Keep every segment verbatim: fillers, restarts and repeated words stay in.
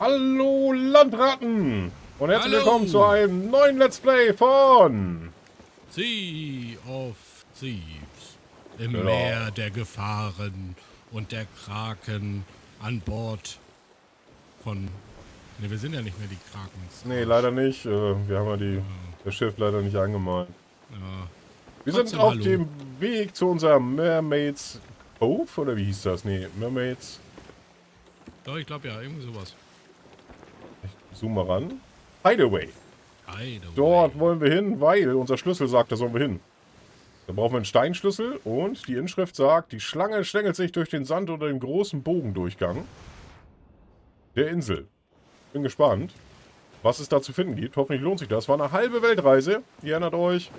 Hallo Landratten und herzlich Hallo. willkommen zu einem neuen Let's Play von Sea of Thieves. Im ja. Meer der Gefahren und der Kraken an Bord von... Ne, wir sind ja nicht mehr die Krakens. Ne, leider nicht. Wir haben ja die, ja. das Schiff leider nicht angemalt. Ja. Wir Trotzdem sind auf Hallo. dem Weg zu unserer Mermaids Cove, oder wie hieß das? Ne, Mermaids... Doch, ich glaube ja, irgendwie sowas. Ich zoome mal ran. Hideaway. Hideaway. Dort wollen wir hin, weil unser Schlüssel sagt, da sollen wir hin. Da brauchen wir einen Steinschlüssel und die Inschrift sagt, die Schlange schlängelt sich durch den Sand unter dem großen Bogendurchgang der Insel. Bin gespannt, was es da zu finden gibt. Hoffentlich lohnt sich das. War eine halbe Weltreise. Ihr erinnert euch,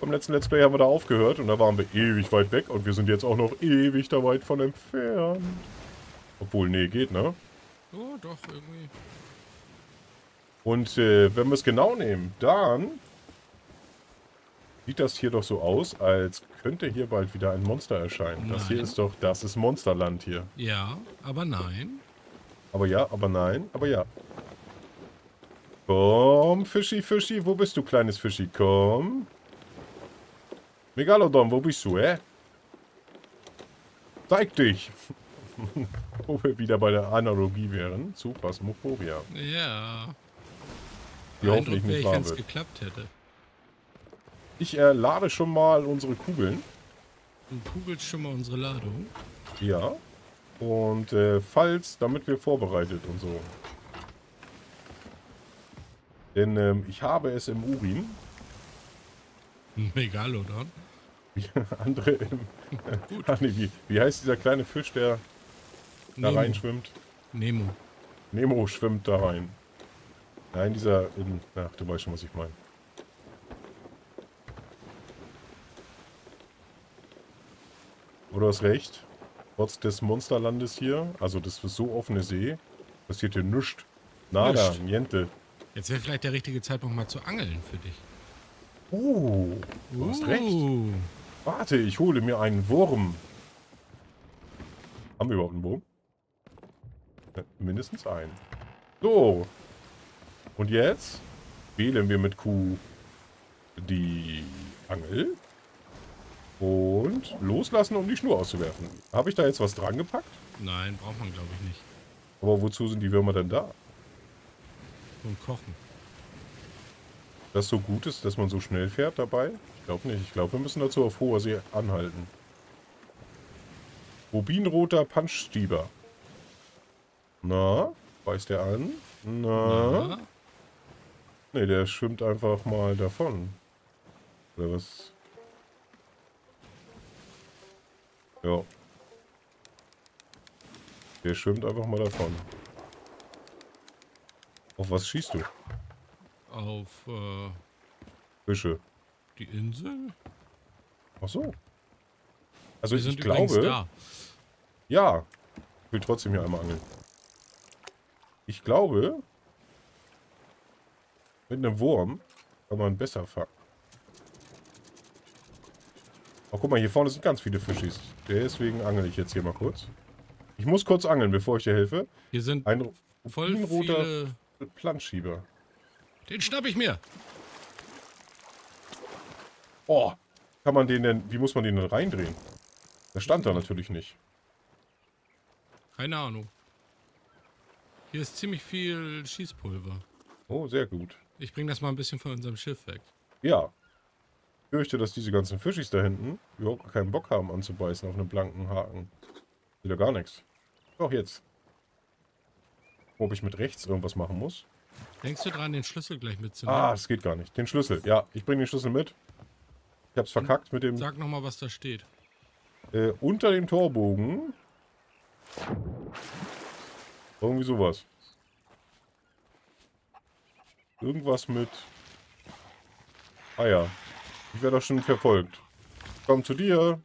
beim letzten Let's Play haben wir da aufgehört und da waren wir ewig weit weg und wir sind jetzt auch noch ewig da weit von entfernt. Obwohl, nee, geht, ne? Oh, doch, irgendwie. Und äh, wenn wir es genau nehmen, dann sieht das hier doch so aus, als könnte hier bald wieder ein Monster erscheinen. Nein. Das hier ist doch, das ist Monsterland hier. Ja, aber nein. Aber ja, aber nein, aber ja. Komm, Fischi, Fischi, wo bist du, kleines Fischi? Komm. Megalodon, wo bist du, hä? Zeig dich! Wo wir wieder bei der Analogie wären zu Phasmophobia. Ja. Die hoffentlich nicht wahr wird. Geklappt hätte. Ich äh, lade schon mal unsere Kugeln. Du kugelst schon mal unsere Ladung. Ja. Und äh, falls, damit wir vorbereitet und so. Denn ähm, ich habe es im Urin. Megalodon. Andere im... Gut. Ach, nee, wie, wie heißt dieser kleine Fisch, der... da Nemo. rein schwimmt. Nemo. Nemo schwimmt da rein. Nein, dieser... In, ach, du weißt schon, was ich meine. Oh, du hast recht. Trotz des Monsterlandes hier, also das ist so offene See, passiert hier nichts. Nada, nischt. Niente. Jetzt wäre vielleicht der richtige Zeitpunkt mal zu angeln für dich. Oh, du uh. hast recht. Warte, ich hole mir einen Wurm. Haben wir überhaupt einen Wurm? Mindestens einen. So. Und jetzt wählen wir mit Q die Angel. Und loslassen, um die Schnur auszuwerfen. Habe ich da jetzt was dran gepackt? Nein, braucht man glaube ich nicht. Aber wozu sind die Würmer denn da? Zum Kochen. Das so gut ist, dass man so schnell fährt dabei? Ich glaube nicht. Ich glaube, wir müssen dazu auf hoher See anhalten. Rubinroter Punchstieber. Na, beißt der an? Na? Na? Ne, der schwimmt einfach mal davon. Oder was? Ja. Der schwimmt einfach mal davon. Auf was schießt du? Auf, äh... Fische. Die Insel? Ach so. Also ich glaube... Da. Ja. Ich will trotzdem hier einmal angeln. Ich glaube... Mit einem Wurm kann man besser fangen. Oh, guck mal, hier vorne sind ganz viele Fischis. Deswegen angel ich jetzt hier mal kurz. Ich muss kurz angeln, bevor ich dir helfe. Hier sind ein voll roter Planschieber. Den schnapp ich mir. Oh, kann man den denn, wie muss man den denn reindrehen? Der stand da natürlich nicht. Keine Ahnung. Hier ist ziemlich viel Schießpulver. Oh, sehr gut. Ich bringe das mal ein bisschen von unserem Schiff weg. Ja. Ich fürchte, dass diese ganzen Fischis da hinten überhaupt keinen Bock haben anzubeißen auf einen blanken Haken. Wieder gar nichts. Doch jetzt. Ob ich mit rechts irgendwas machen muss. Denkst du dran, den Schlüssel gleich mitzunehmen? Ah, das geht gar nicht. Den Schlüssel. Ja, ich bringe den Schlüssel mit. Ich hab's verkackt mit dem... Sag nochmal, was da steht. Äh, unter dem Torbogen. Irgendwie sowas. Irgendwas mit... Ah ja. Ich werde doch schon verfolgt. Komm zu dir.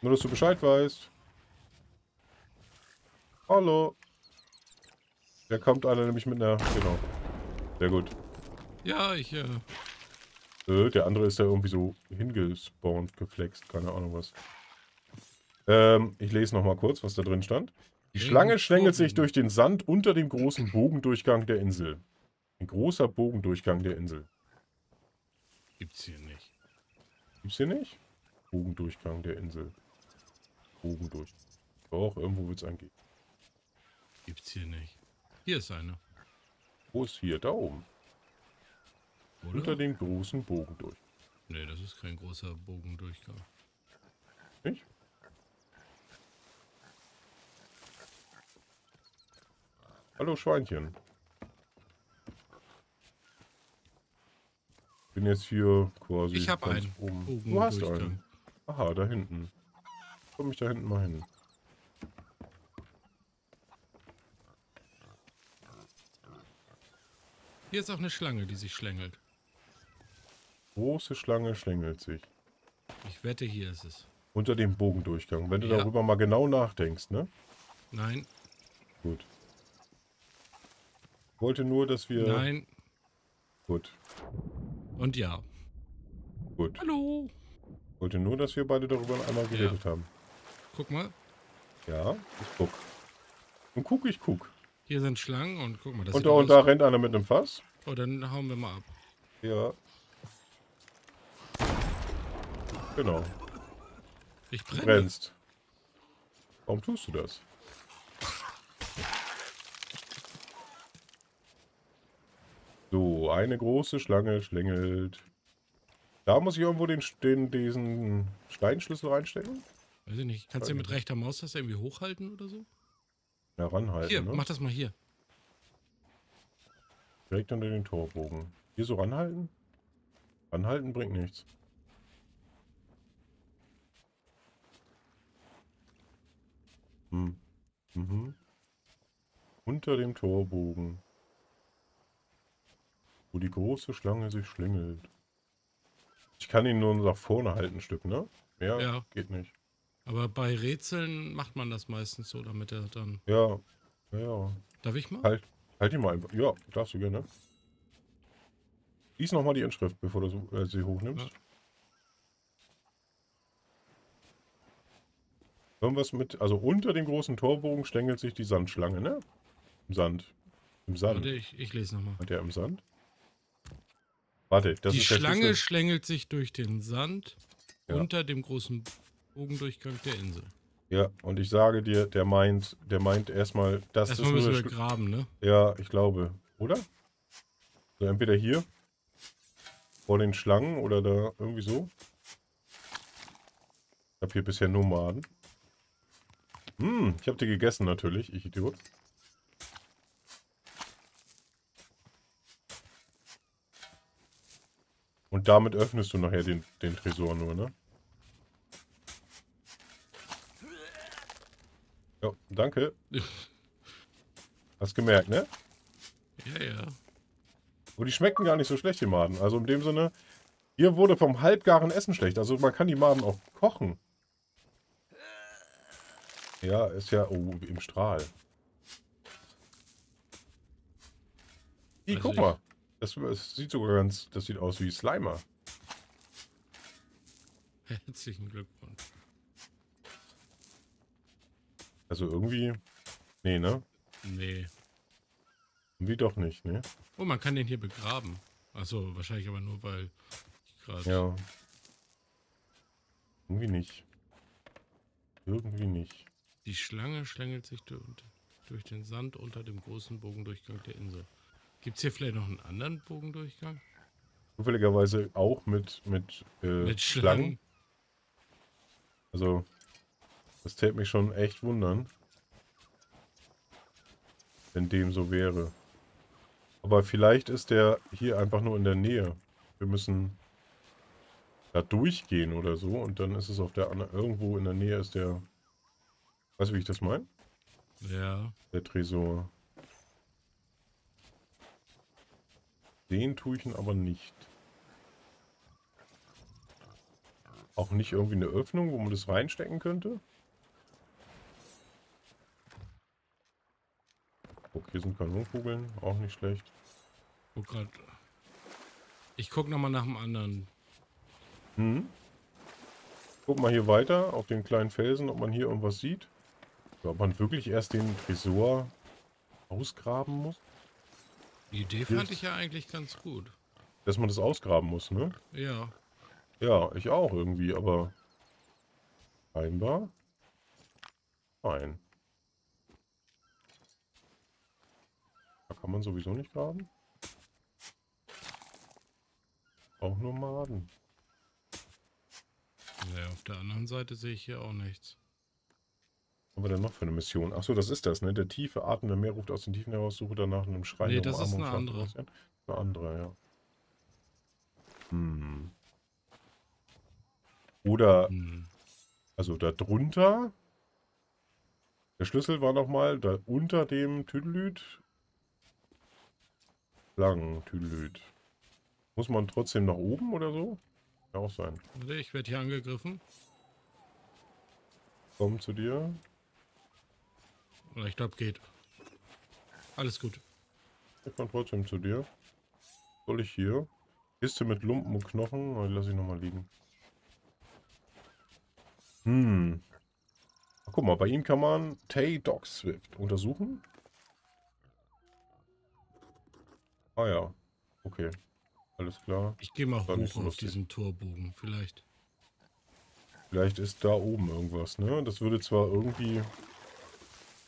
Nur, dass du Bescheid weißt. Hallo. Da kommt einer nämlich mit einer... Genau. Sehr gut. Ja, ich... Äh... Äh, der andere ist ja irgendwie so hingespawnt, geflext. Keine Ahnung was. Ähm, ich lese nochmal kurz, was da drin stand. Die Schlange schlängelt sich durch den Sand unter dem großen Bogendurchgang der Insel. Ein großer Bogendurchgang der Insel. Gibt's hier nicht. Gibt's hier nicht? Bogendurchgang der Insel. Bogendurch. Doch, irgendwo wird's angehen. Gibt's hier nicht. Hier ist eine. Wo ist hier? Da oben. Oder? Unter dem großen Bogendurchgang. Nee, das ist kein großer Bogendurchgang. Nicht? Hallo Schweinchen. Ich bin jetzt hier quasi. Ich habe einen. Oben. Du hast einen. Aha, da hinten. Komm ich da hinten mal hin. Hier ist auch eine Schlange, die sich schlängelt. Große Schlange schlängelt sich. Ich wette, hier ist es. Unter dem Bogendurchgang. Wenn du ja. darüber mal genau nachdenkst, ne? Nein. Gut. Ich wollte nur, dass wir... Nein. Gut. Und ja. Gut. Hallo. Ich wollte nur, dass wir beide darüber einmal geredet ja. haben. Guck mal. Ja, ich guck. Und guck, ich guck. Hier sind Schlangen und guck mal. Das und da, und da rennt einer mit einem Fass. Oh, dann hauen wir mal ab. Ja. Genau. Ich brenne. Du brennst. Warum tust du das? So, eine große Schlange schlängelt. Da muss ich irgendwo den, den, diesen Steinschlüssel reinstecken? Weiß ich nicht. Kannst du mit rechter Maustaste irgendwie hochhalten oder so? Ja, ranhalten. Hier, ne? Mach das mal hier. Direkt unter den Torbogen. Hier so ranhalten? Ranhalten bringt nichts. Hm. Mhm. Unter dem Torbogen. Wo die große Schlange sich schlängelt. Ich kann ihn nur nach vorne halten, ein Stück, ne? Mehr ja, geht nicht. Aber bei Rätseln macht man das meistens so, damit er dann... Ja, ja, ja. Darf ich mal? Halt, halt ihn mal einfach. Ja, darfst du gerne. Lies nochmal die Inschrift, bevor du äh, sie hochnimmst. Ja. Irgendwas mit... Also unter dem großen Torbogen schlängelt sich die Sandschlange, ne? Im Sand. Im Sand. Warte, ich, ich lese nochmal. Hat der im Sand? Warte, das die ist Schlange schlängelt sich durch den Sand ja. unter dem großen Bogendurchgang der Insel. Ja, und ich sage dir, der meint, der meint erstmal, das erstmal ist müssen wir graben, ne? Ja, ich glaube, oder? So, entweder hier vor den Schlangen oder da irgendwie so. Ich habe hier bisher Nomaden. Hm, ich habe die gegessen natürlich, ich Idiot. Und damit öffnest du nachher den, den Tresor nur, ne? Ja, danke. Hast gemerkt, ne? Ja, ja. Und die schmecken gar nicht so schlecht, die Maden. Also in dem Sinne, hier wurde vom halbgaren Essen schlecht. Also man kann die Maden auch kochen. Ja, ist ja... Oh, im Strahl. Hi, guck mal. Das, das sieht sogar ganz, das sieht aus wie Slimer. Herzlichen Glückwunsch. Also irgendwie, nee, ne? Nee. Wie doch nicht, ne? Oh, man kann den hier begraben. Achso, wahrscheinlich aber nur, weil ich gerade... Ja. Irgendwie nicht. Irgendwie nicht. Die Schlange schlängelt sich durch, durch den Sand unter dem großen Bogendurchgang der Insel. Gibt es hier vielleicht noch einen anderen Bogendurchgang? Zufälligerweise auch mit, mit, äh, mit Schlangen. Schlangen. Also, das täte mich schon echt wundern, wenn dem so wäre. Aber vielleicht ist der hier einfach nur in der Nähe. Wir müssen da durchgehen oder so und dann ist es auf der anderen... Irgendwo in der Nähe ist der... Weißt du, wie ich das meine? Ja. Der Tresor. Den tue ich ihn aber nicht. Auch nicht irgendwie eine Öffnung, wo man das reinstecken könnte? Okay, hier sind Kanonenkugeln, auch nicht schlecht. Oh Gott. Ich gucke nochmal nach dem anderen. Hm? Guck mal hier weiter, auf den kleinen Felsen, ob man hier irgendwas sieht. Also ob man wirklich erst den Tresor ausgraben muss? Die Idee fand ich ja eigentlich ganz gut. Dass man das ausgraben muss, ne? Ja. Ja, ich auch irgendwie, aber scheinbar nein. Da kann man sowieso nicht graben. Auch Nomaden. Ja, auf der anderen Seite sehe ich hier auch nichts. Was haben wir denn noch für eine Mission? Achso, das ist das, ne? Der tiefe atmende Meer ruft aus den Tiefen heraus, suche danach einem Schrein. Nee, das ist eine andere. Eine andere, ja. Hm. Oder, hm. also da drunter, der Schlüssel war nochmal da unter dem Tüdelüt. Lang Tüdelüt. Muss man trotzdem nach oben oder so? Kann auch sein. Ich werde hier angegriffen. Komm zu dir. Ich glaube, geht. Alles gut. Ich komme trotzdem zu dir. Soll ich hier? Kiste mit Lumpen und Knochen? Die lasse ich nochmal liegen. Hm. Ach, guck mal, bei ihm kann man Tay Dog Swift untersuchen. Ah ja. Okay. Alles klar. Ich gehe mal hoch auf diesen Torbogen, vielleicht. Vielleicht ist da oben irgendwas, ne? Das würde zwar irgendwie...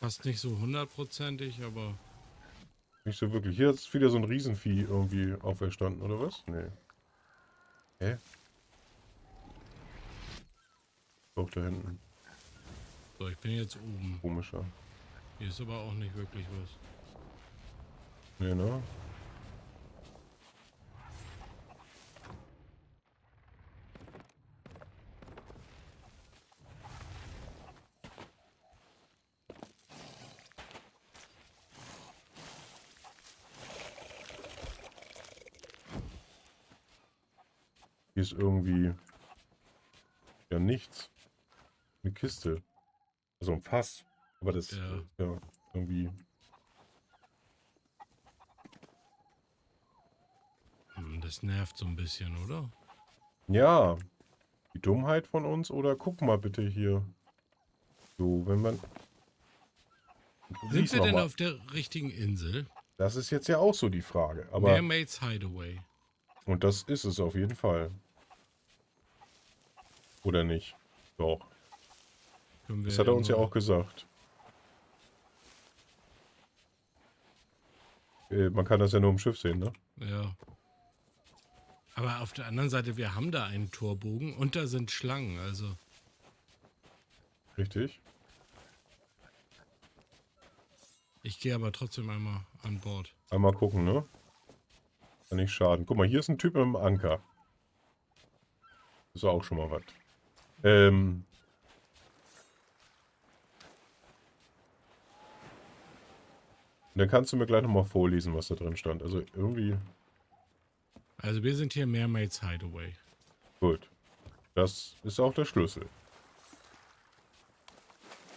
Passt nicht so hundertprozentig, aber... Nicht so wirklich. Hier ist wieder so ein Riesenvieh irgendwie auferstanden, oder was? Nee. Hä? Auch da hinten. So, ich bin jetzt oben. Komischer. Hier ist aber auch nicht wirklich was. Nee, ne? Ist irgendwie ja nichts. Eine Kiste. Also ein Fass. Aber das ja, ja irgendwie. Das nervt so ein bisschen, oder? Ja. Die Dummheit von uns. Oder guck mal bitte hier. So, wenn man... Sind wir denn auf der richtigen Insel? Das ist jetzt ja auch so die Frage. Aber Mermaids Hideaway. Und das ist es auf jeden Fall. Oder nicht? Doch. Das hat er uns ja auch gesagt. Äh, man kann das ja nur im Schiff sehen, ne? Ja. Aber auf der anderen Seite, wir haben da einen Torbogen und da sind Schlangen, also. Richtig. Ich gehe aber trotzdem einmal an Bord. Einmal gucken, ne? Kann nicht schaden. Guck mal, hier ist ein Typ mit einem Anker. Ist auch schon mal was. Ähm... Dann kannst du mir gleich nochmal vorlesen, was da drin stand. Also irgendwie... Also wir sind hier Mermaids Hideaway. Gut. Das ist auch der Schlüssel.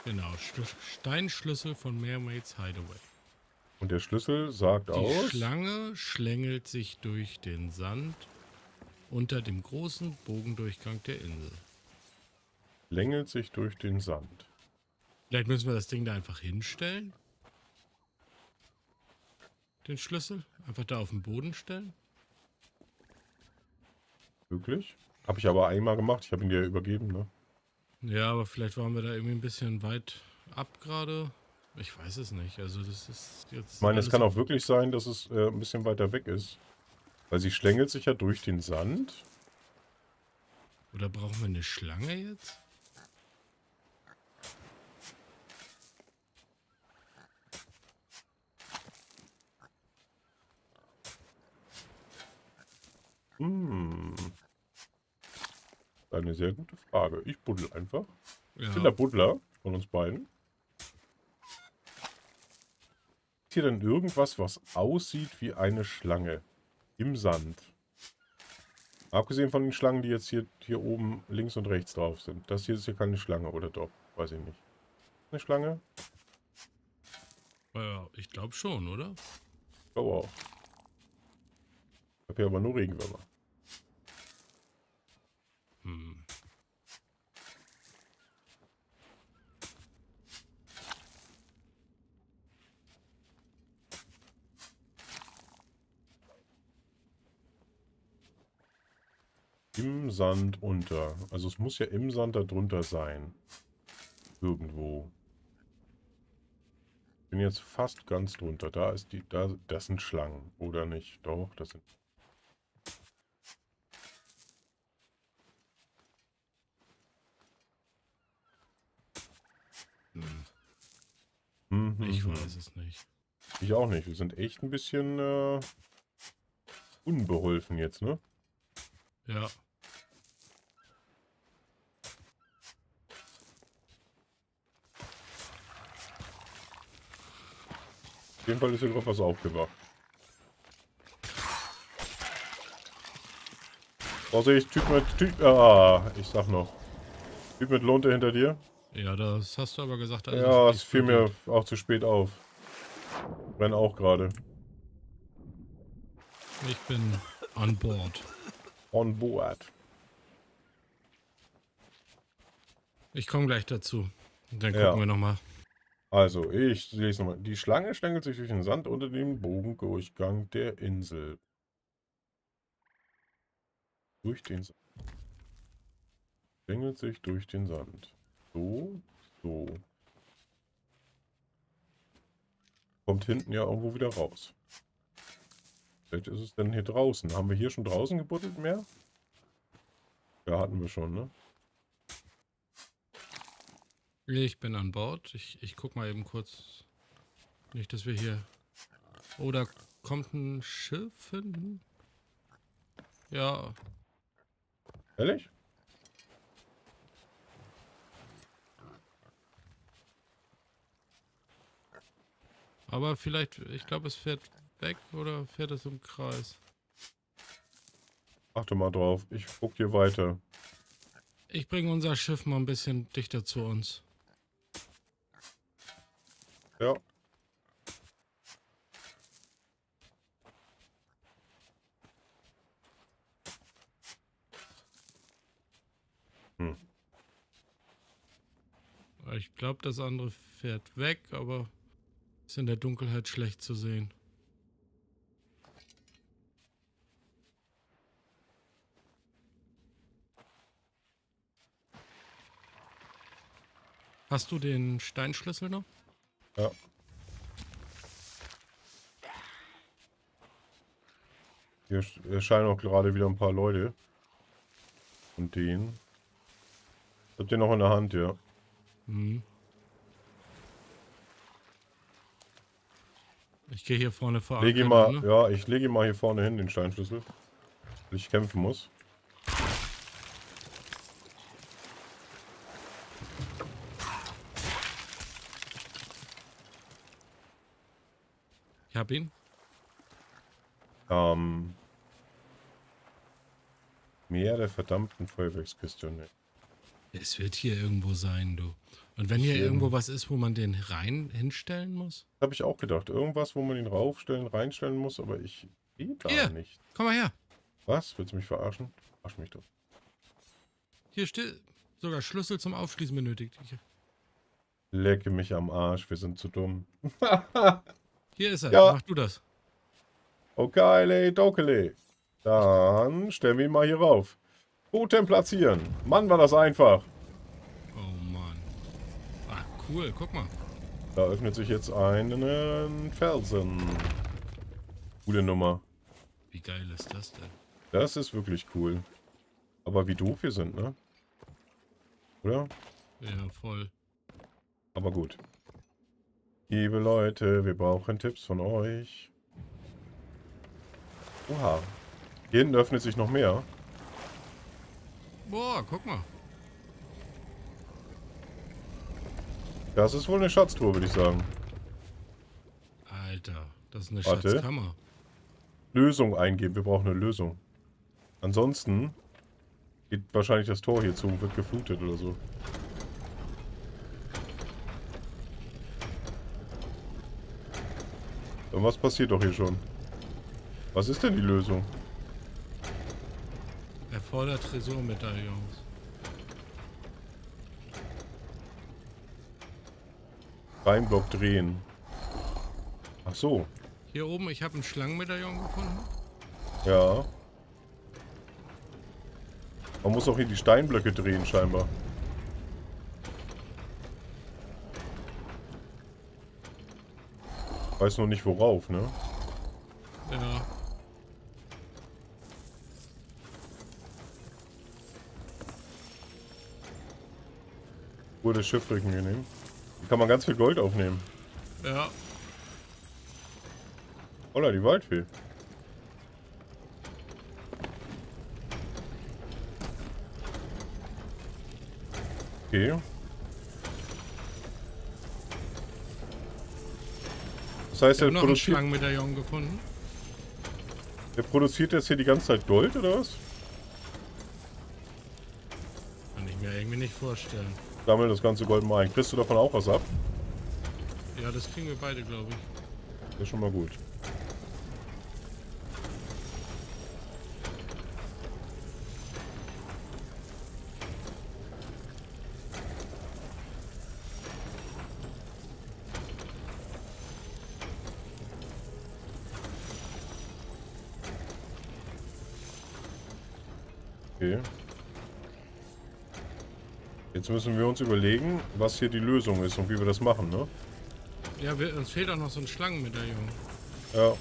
Genau. Steinschlüssel von Mermaids Hideaway. Und der Schlüssel sagt aus... Die Schlange schlängelt sich durch den Sand unter dem großen Bogendurchgang der Insel. Schlängelt sich durch den Sand. Vielleicht müssen wir das Ding da einfach hinstellen. Den Schlüssel einfach da auf den Boden stellen. Wirklich? Habe ich aber einmal gemacht. Ich habe ihn dir ja übergeben, ne? Ja, aber vielleicht waren wir da irgendwie ein bisschen weit ab gerade. Ich weiß es nicht, also das ist jetzt... Ich meine, es kann auch wirklich sein, dass es äh, ein bisschen weiter weg ist. Weil sie schlängelt sich ja durch den Sand. Oder brauchen wir eine Schlange jetzt? Hm. Eine sehr gute Frage. Ich buddel einfach. Ja. Ich bin der Buddler von uns beiden. Hier denn irgendwas, was aussieht wie eine Schlange im Sand? Abgesehen von den Schlangen, die jetzt hier, hier oben links und rechts drauf sind. Das hier ist ja keine Schlange, oder doch? Weiß ich nicht. Eine Schlange? Ja, ich glaube schon, oder? Ich glaube auch. Ich habe hier aber nur Regenwürmer. Hm. Im Sand unter. Also es muss ja im Sand da drunter sein. Irgendwo. Ich bin jetzt fast ganz drunter. Da ist die. Da, das sind Schlangen. Oder nicht? Doch, das sind. Hm. Ich weiß es nicht. Ich auch nicht. Wir sind echt ein bisschen äh, unbeholfen jetzt, ne? Ja. Auf jeden Fall ist hier drauf was aufgewacht. Vorsicht, Typ mit... Typ, ah, ich sag noch. Typ mit Lunte hinter dir. Ja, das hast du aber gesagt. Also ja, es fiel mir auch zu spät auf. Renn auch gerade. Ich bin an Bord. On board. Ich komme gleich dazu. Dann gucken ja. wir nochmal. Also, ich lese nochmal. Die Schlange schlängelt sich durch den Sand unter dem Bogendurchgang der Insel. Durch den Sand. Schlängelt sich durch den Sand. So, so. Kommt hinten ja irgendwo wieder raus. Vielleicht ist es denn hier draußen. Haben wir hier schon draußen gebuddelt mehr? Ja, hatten wir schon, ne? Ich bin an Bord. Ich, ich guck mal eben kurz. Nicht, dass wir hier... Oh, da kommt ein Schiff hin. Ja. Ehrlich? Aber vielleicht... Ich glaube, es fährt weg oder fährt es im Kreis? Achte mal drauf. Ich guck dir weiter. Ich bringe unser Schiff mal ein bisschen dichter zu uns. Ja. Hm. Ich glaube, das andere fährt weg, aber ist in der Dunkelheit schlecht zu sehen. Hast du den Steinschlüssel noch? Ja. Hier erscheinen auch gerade wieder ein paar Leute. Und den. Ich hab den noch in der Hand, ja. Hm. Ich gehe hier vorne vor. Leg ihn mal, ne? Ja, ich lege ihn mal hier vorne hin, den Steinschlüssel. Weil ich kämpfen muss. Ich hab ihn. Ähm. Mehr der verdammten Feuerwerkskiste. Ne. Es wird hier irgendwo sein, du. Und wenn hier Schön. irgendwo was ist, wo man den rein hinstellen muss? Das habe ich auch gedacht. Irgendwas, wo man ihn raufstellen, reinstellen muss, aber ich sehe da hier. nicht. Komm mal her. Was? Willst du mich verarschen? Verarsch mich doch. Hier steht sogar Schlüssel zum Aufschließen benötigt. Ich Lecke mich am Arsch, wir sind zu dumm. Hier ist er, ja. Mach du das. Okay, dokele. Dann stellen wir ihn mal hier rauf. Totem platzieren. Mann, war das einfach. Oh Mann. Ah, cool, guck mal. Da öffnet sich jetzt einen Felsen. Coole Nummer. Wie geil ist das denn? Das ist wirklich cool. Aber wie doof wir sind, ne? Oder? Ja, voll. Aber gut. Liebe Leute, wir brauchen Tipps von euch. Oha. Hier hinten öffnet sich noch mehr. Boah, guck mal. Das ist wohl eine Schatztruhe, würde ich sagen. Alter, das ist eine Warte. Schatzkammer. Lösung eingeben, wir brauchen eine Lösung. Ansonsten geht wahrscheinlich das Tor hier zu, wird geflutet oder so. Irgendwas passiert doch hier schon. Was ist denn die Lösung? Erfordert Tresormedaillons. Beinblock drehen. Ach so. Hier oben, ich habe einen Schlangenmedaillon gefunden. Ja. Man muss auch hier die Steinblöcke drehen, scheinbar. Weiß noch nicht worauf, ne? Ja. Ruhe des Schiffrücken genehm. Hier kann man ganz viel Gold aufnehmen. Ja. Holla, die Waldfee. Okay. Das heißt, ich hab er noch produziert... einen Schlangenmedaillon gefunden. Er produziert jetzt hier die ganze Zeit Gold, oder was? Kann ich mir irgendwie nicht vorstellen. Sammel das ganze Gold mal ein. Kriegst du davon auch was ab? Ja, das kriegen wir beide, glaube ich. Das ist schon mal gut. Jetzt müssen wir uns überlegen, was hier die Lösung ist und wie wir das machen, ne? Ja, wir, uns fehlt auch noch so ein Schlangenmedaillon. Ja.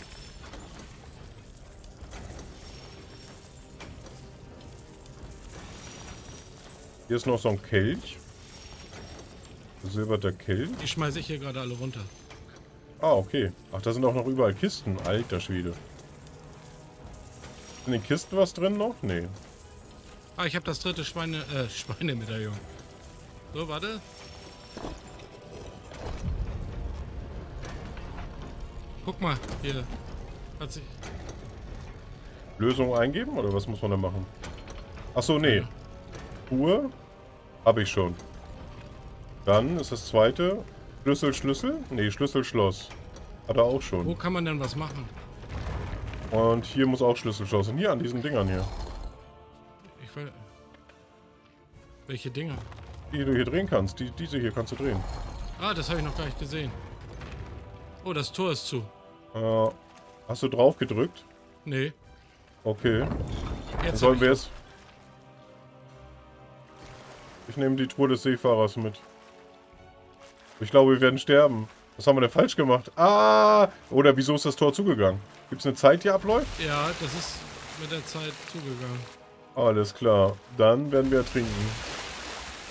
Hier ist noch so ein Kelch. Silberter Kelch. Die schmeiße ich hier gerade alle runter. Ah, okay. Ach, da sind auch noch überall Kisten. Alter Schwede. In den Kisten was drin noch? Nee. Ah, ich habe das dritte Schweine, äh, Schweinemedaillon. So, warte. Guck mal, hier hat sich... Lösung eingeben, oder was muss man da machen? Achso, nee. Uhr habe ich schon. Dann ist das zweite. Schlüssel, Schlüssel? Nee, Schlüssel, Schloss. Hat er auch schon. Wo kann man denn was machen? Und hier muss auch Schlüssel, Schloss. Und hier an diesen Dingern hier. Welche Dinger? Die du hier drehen kannst. Die, diese hier kannst du drehen. Ah, das habe ich noch gar nicht gesehen. Oh, das Tor ist zu. Äh, hast du drauf gedrückt? Nee. Okay. Jetzt sollen wir es. Ich nehme die Truhe des Seefahrers mit. Ich glaube, wir werden sterben. Was haben wir denn falsch gemacht? Ah! Oder wieso ist das Tor zugegangen? Gibt es eine Zeit, die abläuft? Ja, das ist mit der Zeit zugegangen. Alles klar, dann werden wir ertrinken.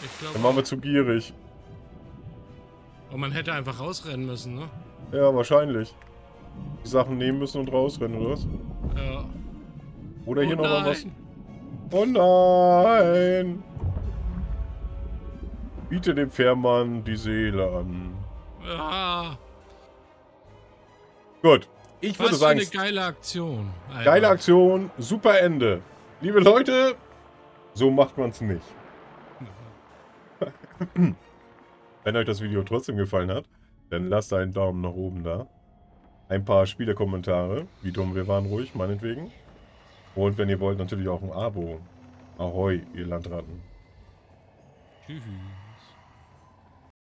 Ich glaube, dann waren wir zu gierig. Und man hätte einfach rausrennen müssen, ne? Ja, wahrscheinlich. Die Sachen nehmen müssen und rausrennen, oder was? Ja. Oder oh hier nochmal was. Oh nein! Biete dem Fährmann die Seele an. Ja. Gut. Ich würde sagen. Was für eine geile Aktion. Alter. Geile Aktion, super Ende. Liebe Leute, so macht man es nicht. Wenn euch das Video trotzdem gefallen hat, dann lasst einen Daumen nach oben da. Ein paar Spielerkommentare, wie dumm wir waren, ruhig, meinetwegen. Und wenn ihr wollt, natürlich auch ein Abo. Ahoi, ihr Landratten. Tschüss.